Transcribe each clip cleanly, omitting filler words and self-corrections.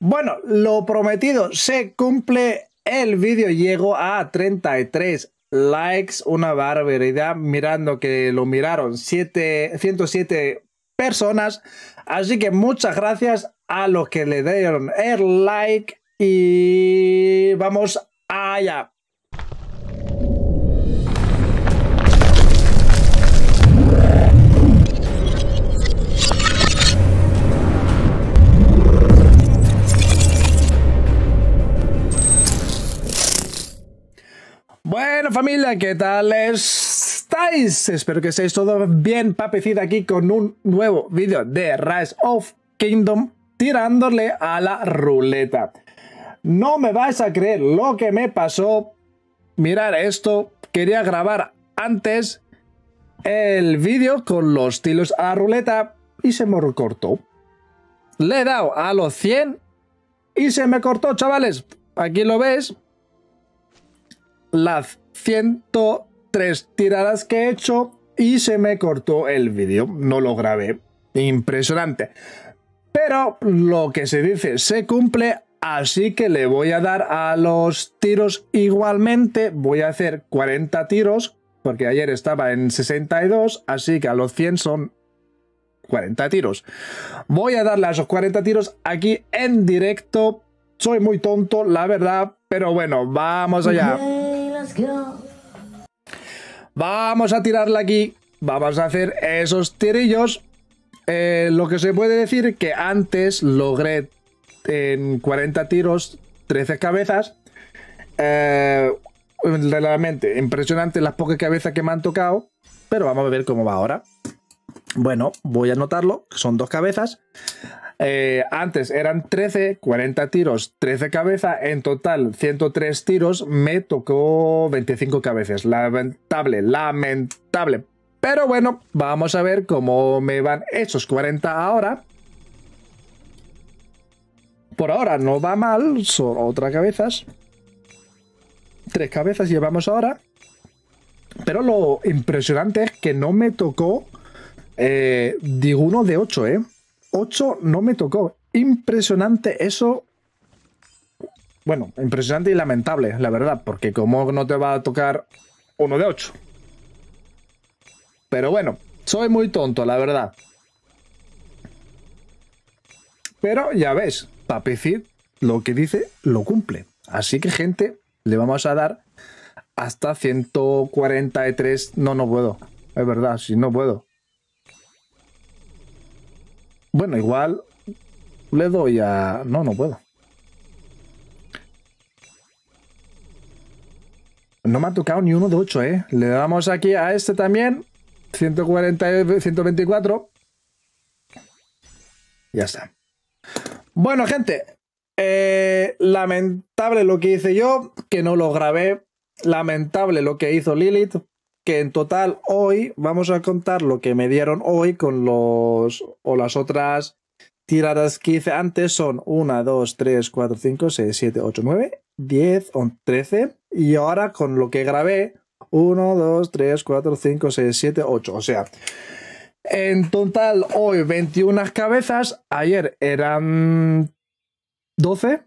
Bueno, lo prometido se cumple. El vídeo llegó a 33 likes, una barbaridad, mirando que lo miraron 107 personas. Así que muchas gracias a los que le dieron el like y vamos allá. Bueno familia, ¿qué tal estáis? Espero que estéis todos bien. PapiCID aquí con un nuevo vídeo de Rise of Kingdom, tirándole a la ruleta. No me vais a creer lo que me pasó. Mirad esto, quería grabar antes el vídeo con los tiros a la ruleta y se me recortó. Le he dado a los 100 y se me cortó, chavales. Aquí lo veis. Las 103 tiradas que he hecho y se me cortó el vídeo, no lo grabé. Impresionante. Pero lo que se dice se cumple, así que le voy a dar a los tiros igualmente. Voy a hacer 40 tiros, porque ayer estaba en 62, así que a los 100 son 40 tiros. Voy a darle a esos 40 tiros aquí en directo. Soy muy tonto, la verdad, pero bueno, vamos allá. Vamos a tirarla aquí. Vamos a hacer esos tirillos. Lo que se puede decir que antes logré en 40 tiros 13 cabezas. Realmente impresionante las pocas cabezas que me han tocado. Pero vamos a ver cómo va ahora. Bueno, voy a anotarlo. Son 2 cabezas. Antes eran 13, 40 tiros, 13 cabezas, en total 103 tiros, me tocó 25 cabezas, lamentable, pero bueno, vamos a ver cómo me van esos 40 ahora. Por ahora no va mal, son otras cabezas, 3 cabezas llevamos ahora, pero lo impresionante es que no me tocó ninguno de 8, 8 no me tocó. Impresionante eso. Bueno, impresionante y lamentable, la verdad, porque como no te va a tocar uno de 8. Pero bueno, soy muy tonto, la verdad. Pero ya ves, PapiCID lo que dice lo cumple. Así que gente, le vamos a dar hasta 143. No, no puedo. Es verdad, si no puedo. Bueno, igual le doy a... No, no puedo. No me ha tocado ni uno de 8, ¿eh? Le damos aquí a este también. 140, 124. Ya está. Bueno, gente. Lamentable lo que hice yo, que no lo grabé. Lamentable lo que hizo Lilith, que en total hoy vamos a contar lo que me dieron hoy con los o las otras tiradas que hice antes. Son 1, 2, 3, 4, 5, 6, 7, 8, 9, 10, 11, 13. Y ahora con lo que grabé, 1, 2, 3, 4, 5, 6, 7, 8. O sea, en total hoy 21 cabezas. Ayer eran 12.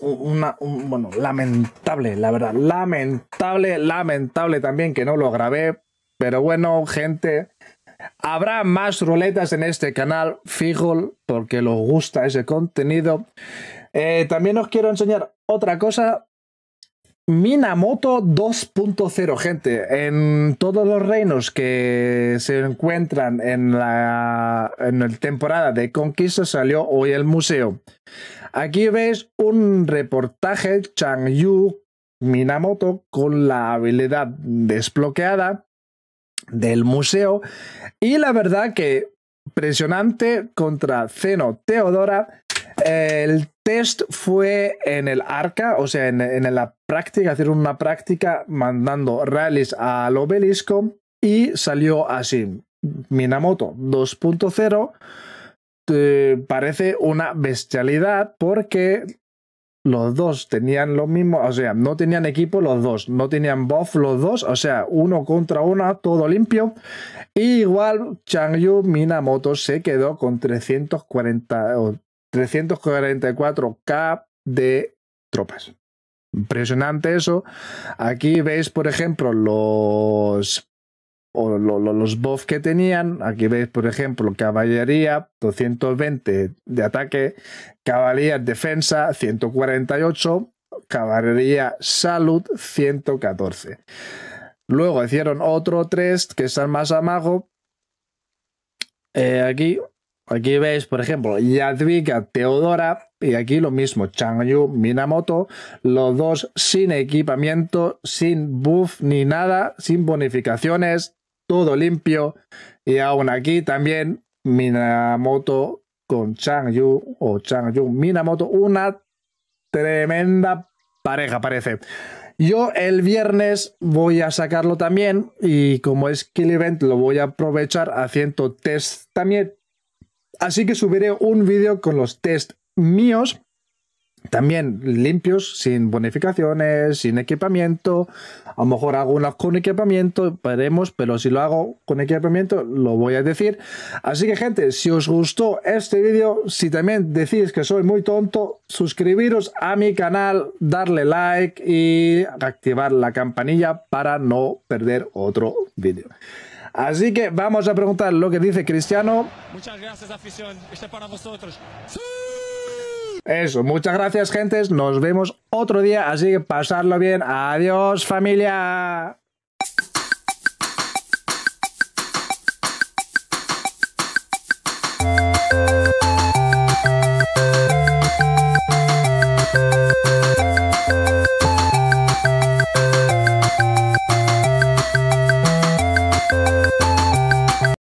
Bueno, lamentable, la verdad, lamentable también que no lo grabé, pero bueno, gente, habrá más ruletas en este canal, fijo, porque os gusta ese contenido. También os quiero enseñar otra cosa, Minamoto 2.0, gente, en todos los reinos que se encuentran en la temporada de conquista salió hoy el museo. Aquí veis un reportaje Chang Yu Minamoto con la habilidad desbloqueada del museo y la verdad que impresionante contra Zeno Teodora. El test fue en el arca, o sea en la práctica, hacer una práctica mandando rallies al obelisco y salió así. Minamoto 2.0. Parece una bestialidad porque los dos tenían lo mismo, o sea, no tenían equipo los dos, no tenían buff los dos, o sea, uno contra uno, todo limpio. Y igual Chang Yu Minamoto se quedó con 340, 344k de tropas. Impresionante eso. Aquí veis, por ejemplo, los buffs que tenían. Aquí veis, por ejemplo, caballería 220 de ataque, caballería defensa 148, caballería salud 114. Luego hicieron otro test que están más abajo. Aquí veis, por ejemplo, Yadwiga, Teodora, y aquí lo mismo, Chang Yu, Minamoto, los dos sin equipamiento, sin buff ni nada, sin bonificaciones, todo limpio. Y aún aquí también Minamoto con Chang Yu, o Chang Yu, Minamoto, una tremenda pareja parece. Yo el viernes voy a sacarlo también, y como es Kill Event lo voy a aprovechar haciendo test también. Así que subiré un vídeo con los test míos, también limpios, sin bonificaciones, sin equipamiento. A lo mejor hago unos con equipamiento, veremos, pero si lo hago con equipamiento lo voy a decir. Así que, gente, si os gustó este vídeo, si también decís que soy muy tonto, suscribiros a mi canal, darle like y activar la campanilla para no perder otro vídeo. Así que vamos a preguntar lo que dice Cristiano. Muchas gracias, afición. Este es para vosotros. ¡Sí! Eso, muchas gracias, gentes. Nos vemos otro día, así que pasadlo bien. Adiós, familia.